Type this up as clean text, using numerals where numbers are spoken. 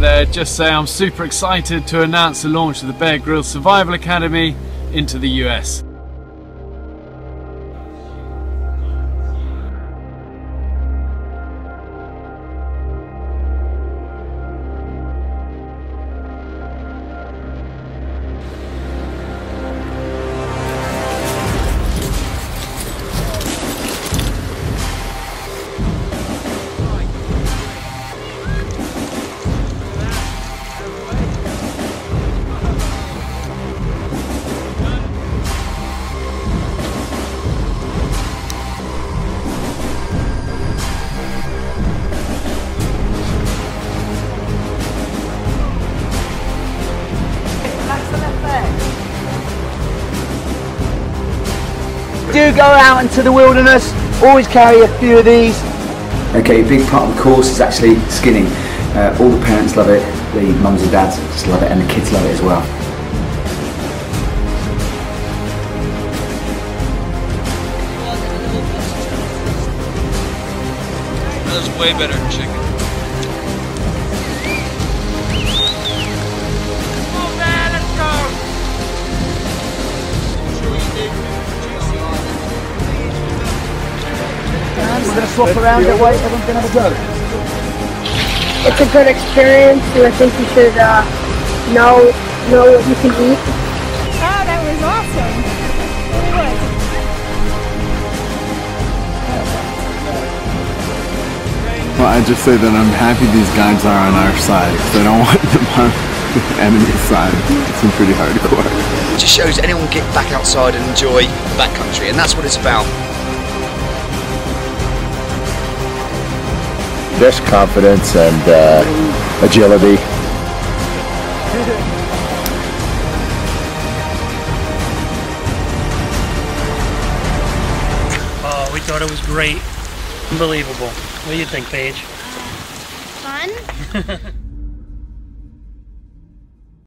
there just say I'm super excited to announce the launch of the Bear Grylls Survival Academy into the US. Do go out into the wilderness, always carry a few of these. Okay, a big part of the course is actually skinning. All the parents love it, the mums and dads just love it, and the kids love it as well. That was way better than chicken. We're going to swap around that way, everyone can have a go. It's a good experience, and I think you should know what you can eat. Oh, that was awesome. It really was. Well, I just say that I'm happy these guys are on our side, because I don't want them on the enemy side. It's been pretty hardcore. It just shows anyone get back outside and enjoy the backcountry, and that's what it's about. There's confidence and agility. Oh, we thought it was great. Unbelievable. What do you think, Paige? Fun?